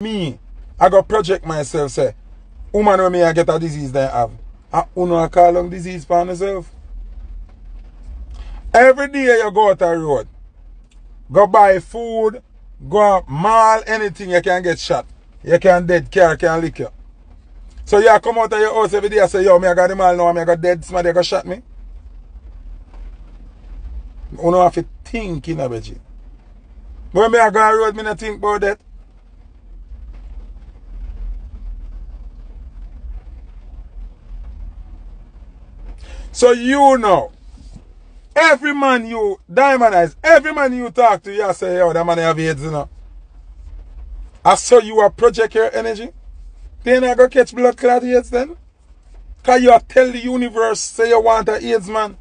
Me, I go project myself, say, woman with me, I get a disease they have. I don't call them disease for myself. Every day you go out the road, go buy food, go mall, anything, you can get shot. You can dead, car can lick you. So you come out of your house every day and say, yo, me I got the mall now, me I got dead, somebody got shot me. You don't have to think in a bit. When me I go on the road, me not think about that. So you know, every man you diamondize, every man you talk to, you say, yo, that man have AIDS, you know. I saw you are project your energy. Then I go catch blood clot AIDS then. Because you tell the universe, say you want an AIDS man.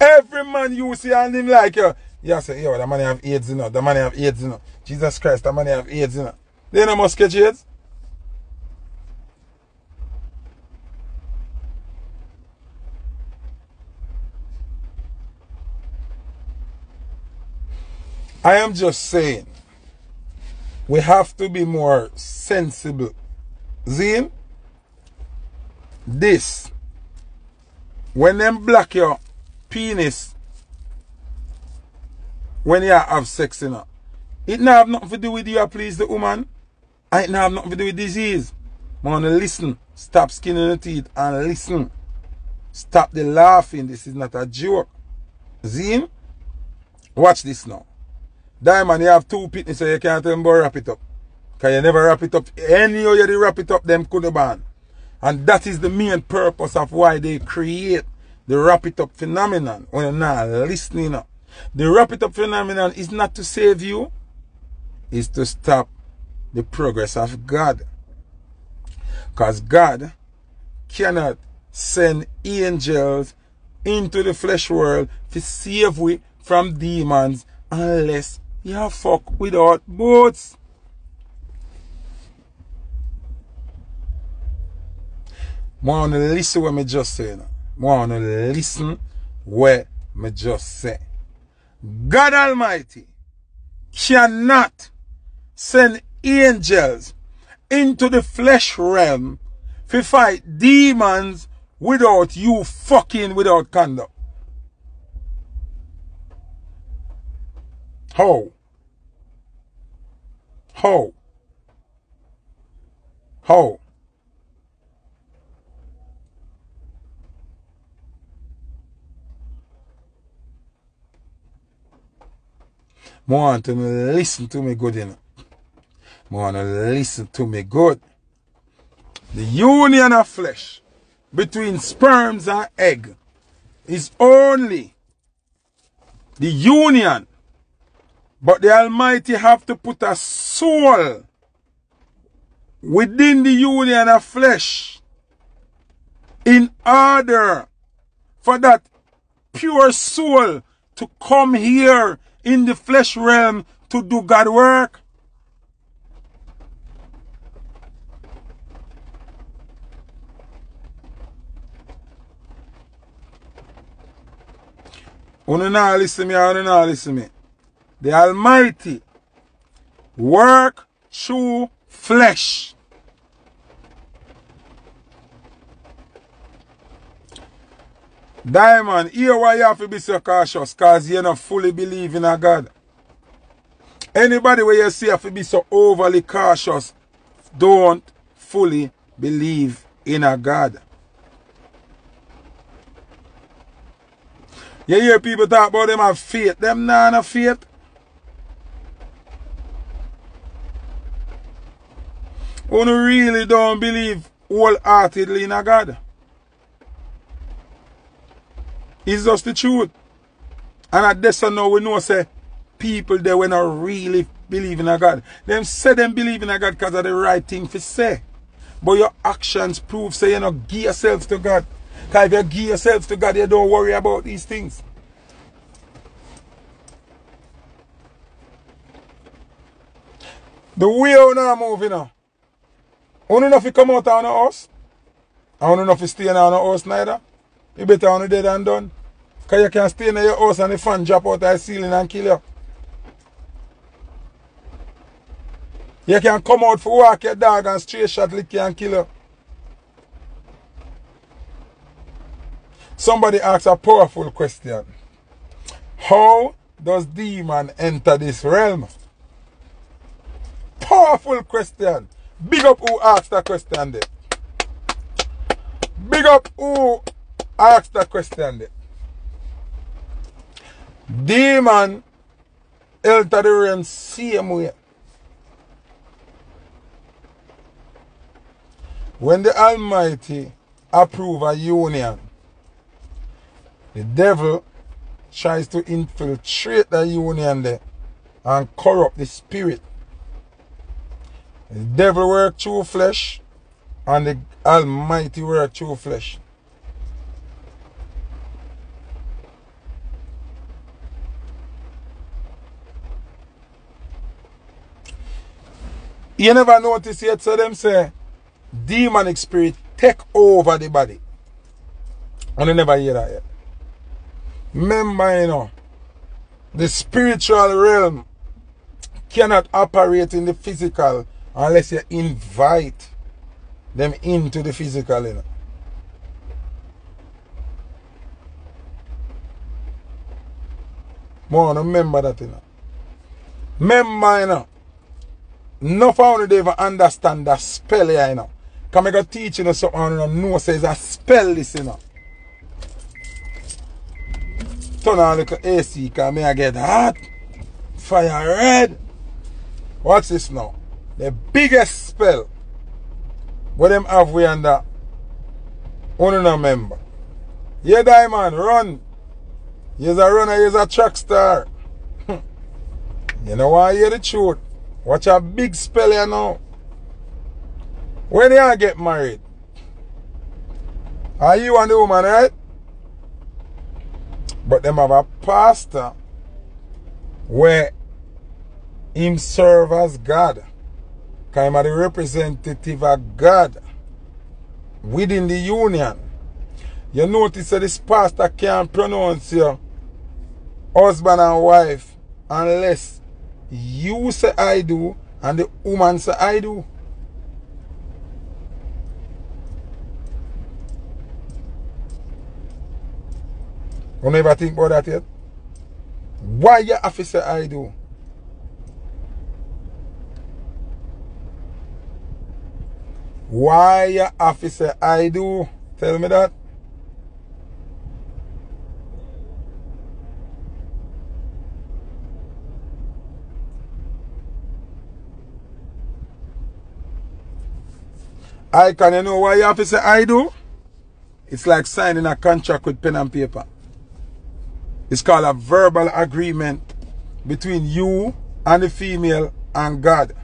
Every man you see and him like you, you say, yo, that man have AIDS, you know. That man have AIDS, you know. Jesus Christ, that man have AIDS, you know. Then I must catch AIDS. I am just saying, we have to be more sensible. See, this, when them block your penis, when you have sex, you know, it not have nothing to do with you please the woman, and it not have nothing to do with disease. Man, listen, stop skinning the teeth and listen. Stop the laughing, this is not a joke. See, watch this now. Diamond, you have two pitney, so you can't tell them about wrap it up. Because you never wrap it up. Any of you wrap it up, them could have banned. And that is the main purpose of why they create the wrap it up phenomenon. When you're not listening up. The wrap it up phenomenon is not to save you. It's to stop the progress of God. Because God cannot send angels into the flesh world to save we from demons unless you fuck without boots. More on listen what me just say. More on listen what me just say. God Almighty cannot send angels into the flesh realm to fight demons without you fucking without conduct. How? Want to listen to me good enough. Want to listen to me good. The union of flesh between sperms and egg is only the union. But the Almighty have to put a soul within the union of flesh in order for that pure soul to come here in the flesh realm to do God's work. Listen to me. The Almighty work through flesh. Diamond, here why you have to be so cautious, because you don't fully believe in a God. Anybody where you see have to be so overly cautious, don't fully believe in a God. You hear people talk about them have faith. Them not have faith. Who really don't believe wholeheartedly in a God. It's just the truth. And at this now we know say people there when not really believe in a God. Them say them believe in a God because of the right thing to say. But your actions prove say you not give yourself to God. Because if you give yourself to God, you don't worry about these things. The way you now moving now. You don't know if you come out on the house. I don't know if you stay on the house neither. You better on the dead and done. Because you can stay in your house and the fan drop out of the ceiling and kill you. You can come out for walk your dog and straight shot lick you and kill you. Somebody asks a powerful question. How does demon enter this realm? Powerful question. Big up who asked that question there. Big up who asked that question there. Demon enter the realm same way. When the Almighty approve a union, the devil tries to infiltrate the union there and corrupt the spirit. The devil works through flesh and the Almighty works through flesh. You never notice yet, so them say demonic spirit take over the body. And you never hear that yet. Remember, you know, the spiritual realm cannot operate in the physical unless you invite them into the physical, you know. More remember that, you know. Remember, you know, no found they even understand that spell here, you know. Come I go teach you know, something and you know says a spell this, you know. Turn on little AC because me I get hot. Fire red. Watch this now. The biggest spell what them have we under only no member. Yeah, Diamond, run. He's a runner, he's a track star. You know why I hear the truth. Watch a big spell here now. When you get married, are you and the woman, right? But them have a pastor where him serve as God. Because him are the representative of God within the union. You notice that this pastor can't pronounce your husband and wife unless you say I do and the woman say I do. You never think about that yet? Why you have to say I do? Why you have to say I do? Tell me that. I can you know why you have to say I do? It's like signing a contract with pen and paper. It's called a verbal agreement between you and the female and God.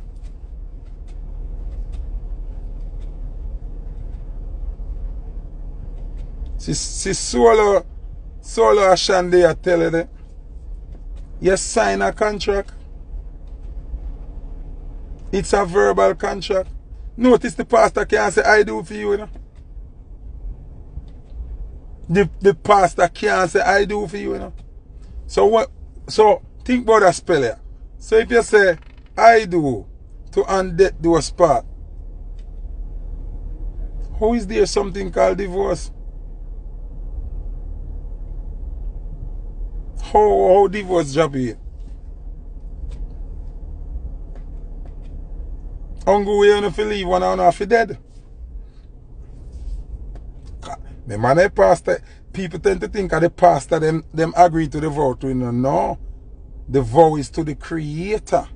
See Solo Ashandia tell you that. You sign a contract. It's a verbal contract. Notice the pastor can't say I do for you, you know? The pastor can't say I do for you, you know. So what? So think about that spell here. So if you say I do to undead do a spot, how is there something called divorce? How divorce job here? Uncle we don't feel leave one and half dead. The man, the pastor, people tend to think of the pastor, them agree to the vow to, you know. No. The vow is to the Creator.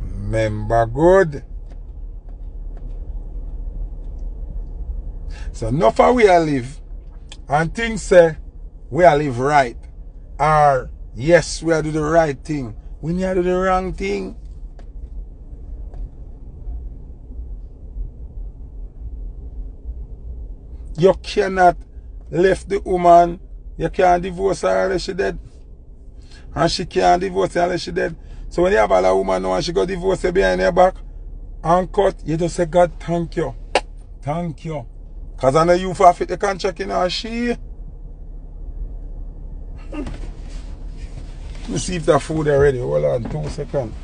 Remember good. So enough how we are live and things say we are live right. Or yes, we are do the right thing. We need to do the wrong thing. You cannot left the woman. You can't divorce her unless she dead. And she can't divorce her unless she dead. So when you have a woman now and she got divorced behind her back and cut, you just say, God, thank you. Thank you. Because I know you forfeit the contract in her. She. me see if that food already. Hold on, 2 seconds.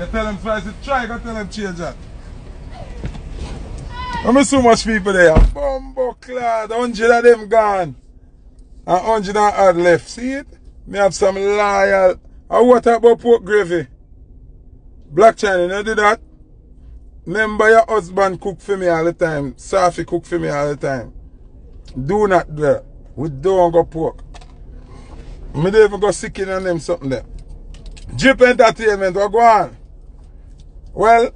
You tell them twice to try, go tell them change that. I mean, so much people there. Bumbo clad, 100 of them gone. And 100 and odd left. See it? Me have some loyal. And what about pork gravy? Black China, you know, do that? Remember your husband cook for me all the time. Safi cook for me all the time. Do not do that. We don't go pork. Me don't even go sick in on them something there. Jeep Entertainment, what go on? Well,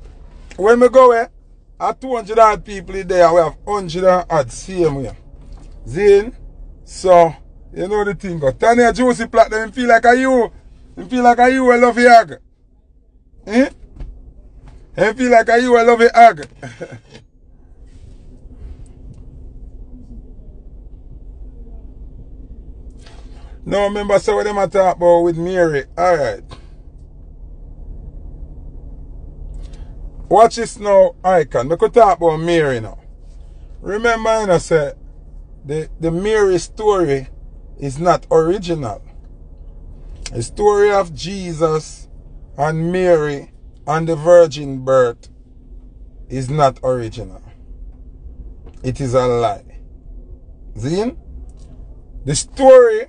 when we go here, I have 200 odd people in there. We have 100 odd same here. Zane, so, you know the thing. Tanya Juicy Platinum, feel like a you. You feel like a you, I love you. Eh? I feel like a you, I love hug. No, remember, so what them I talk about with Mary. Alright. Watch this now, Icon. We could talk about Mary now. Remember, I said, the Mary story is not original. The story of Jesus and Mary and the virgin birth is not original. It is a lie. Zin? The story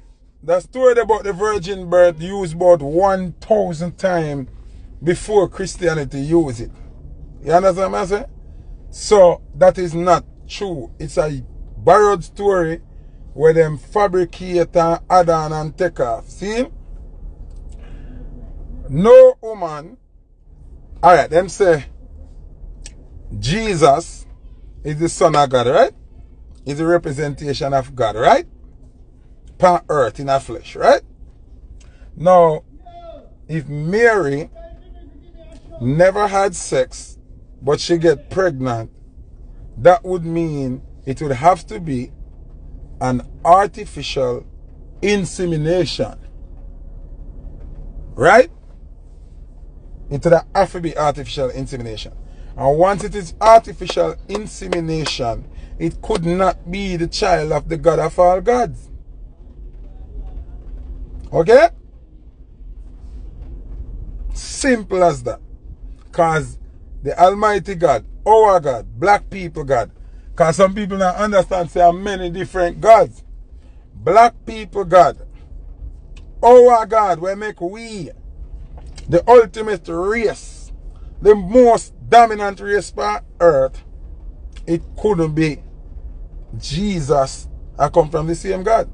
about the virgin birth used about 1,000 times before Christianity used it. You understand what I'm saying? So that is not true. It's a borrowed story where them fabricate and add on and take off. See? No woman. Alright, them say Jesus is the Son of God, right? He's the representation of God, right? Upon earth in our flesh, right? Now, if Mary never had sex, but she get pregnant, that would mean it would have to be an artificial insemination. Right? It would have to be artificial insemination. And once it is artificial insemination, it could not be the child of the God of all gods. Okay? Simple as that. Because the Almighty God, our God, black people God, because some people don't understand there are many different gods. Black people God, our God, we make we the ultimate race, the most dominant race on earth. It couldn't be Jesus. I come from the same God.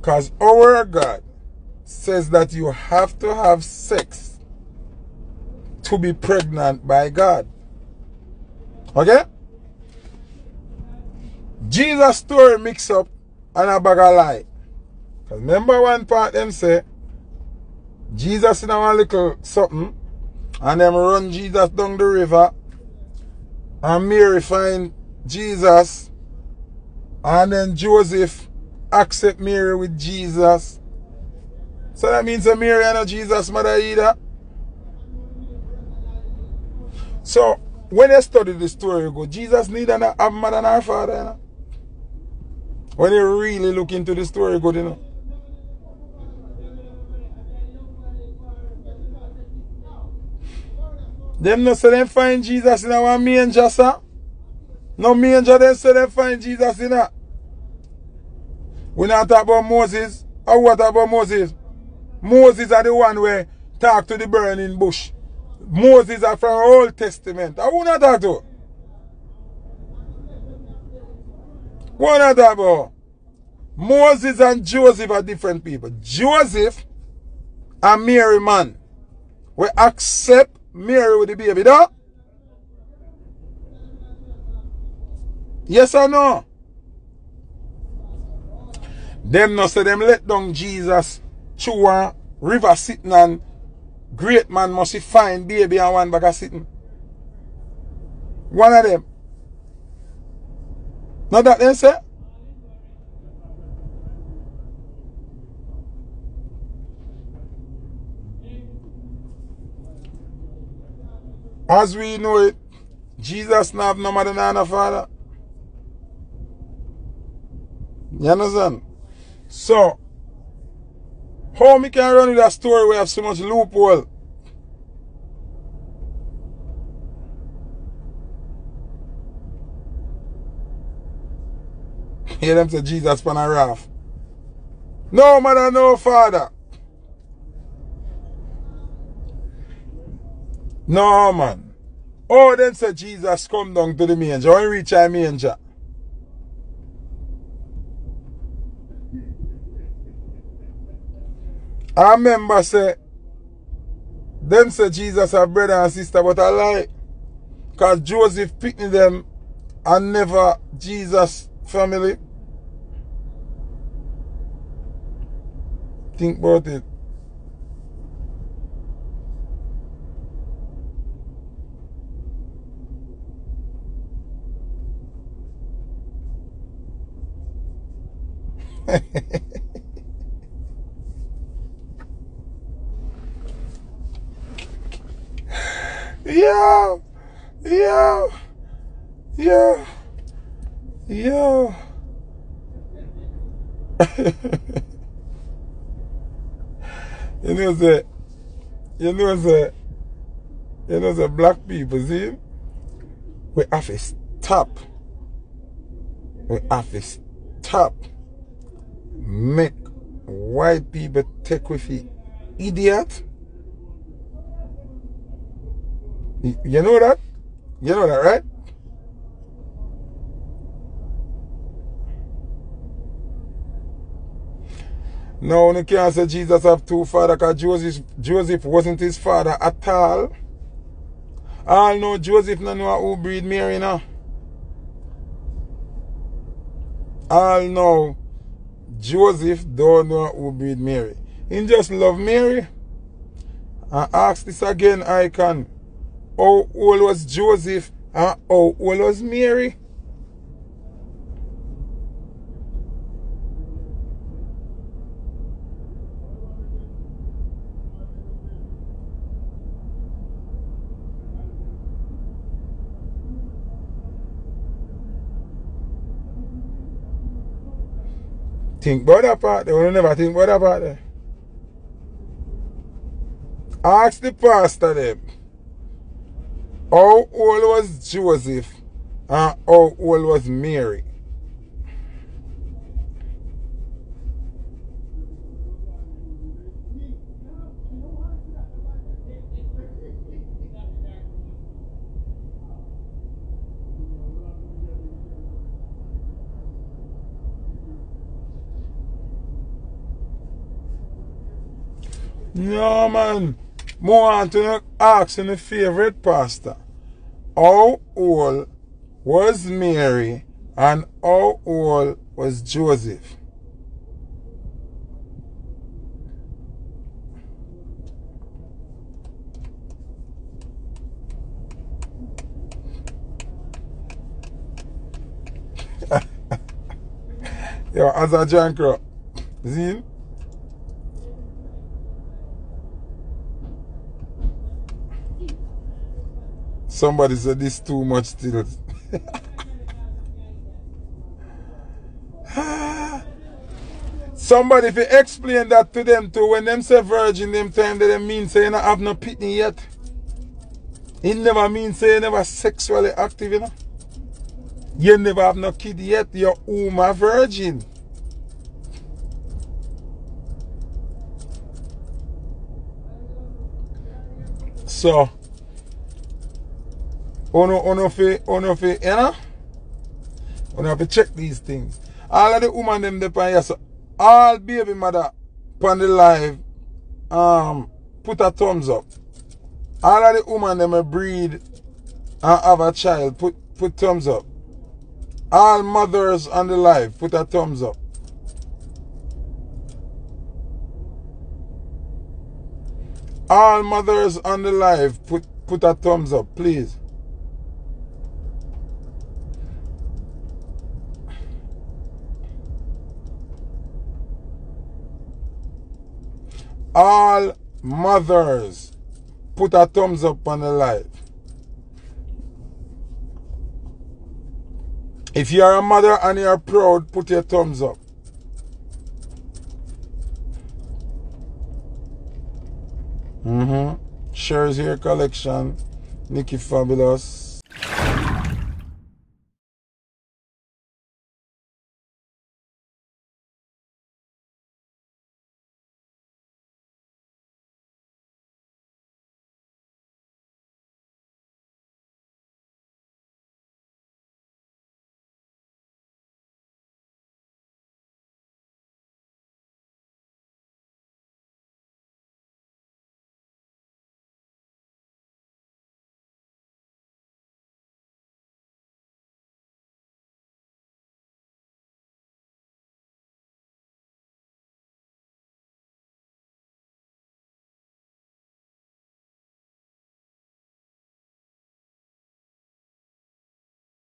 Because our God says that you have to have sex to be pregnant by God. Okay? Jesus' story mix up and a bag of lie. Because remember one part them say, Jesus in a little something, and them run Jesus down the river, and Mary find Jesus, and then Joseph accept Mary with Jesus. So that means that Mary and Jesus mother either. So when I study the story, you go, Jesus need and have mother and her father, you know? When you really look into the story, you go, you know. Them no say them find Jesus in our manger, sir. No manger them say them find Jesus in a. We not talk about Moses. Or what about Moses? Moses are the one who talk to the burning bush. Moses are from the Old Testament. I will not talk to. What not talk about? Moses and Joseph are different people. Joseph and Mary man. We accept Mary with the baby, though? Yes or no? Them no say them let down Jesus through a river sitting and great man must he find baby and one bag of sitting. One of them. Not that they say? As we know it, Jesus not have no mother and no father. You understand? So, how me can run with that story where I have so much loophole? Hear them say Jesus pan a raft. No mother, no father. No man. Oh, then say Jesus come down to the manger. When reach a manger. I remember say, them say Jesus a brother and sister, but I lie. Because Joseph picked them and never Jesus family. Think about it. Yeah, yeah, yeah, yeah. You know the black people, see, we have to stop. We have to stop. Make white people take with the idiot. You know that? You know that, right? No, you can't say Jesus have two fathers because Joseph wasn't his father at all. All know Joseph no know who breed Mary now. All know Joseph don't know who breed Mary. He just love Mary. I ask this again, Icon. How old was Joseph and how old was Mary? Think about that part. They will never think about that part. There. Ask the pastor them. How old was Joseph and how old was Mary? No, man. More on to ask in the favorite pastor. How old was Mary and how old was Joseph? Yo, as a junker, see? Somebody said this too much still. Somebody if you explain that to them too, when them say virgin them time that they mean say you don't have no pity yet. It never means say you never sexually active, you know. You never have no kid yet, you're a virgin. So Ono have to check these things. All of the women them depend here, so all baby mother upon the live put a thumbs up. All of the women them a breed and have a child, put thumbs up. All mothers on the live, put a thumbs up. All mothers on the live, put a thumbs up, please. All mothers, put a thumbs up on the live. If you are a mother and you are proud, put your thumbs up. Shares your collection, Nikki Fabulous.